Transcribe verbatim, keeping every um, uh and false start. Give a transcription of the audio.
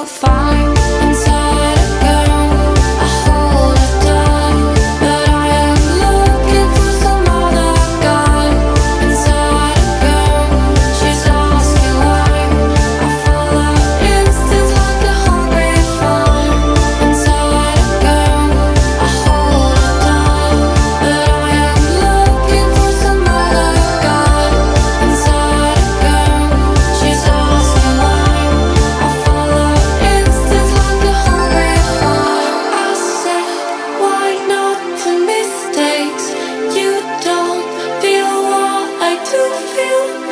I do feel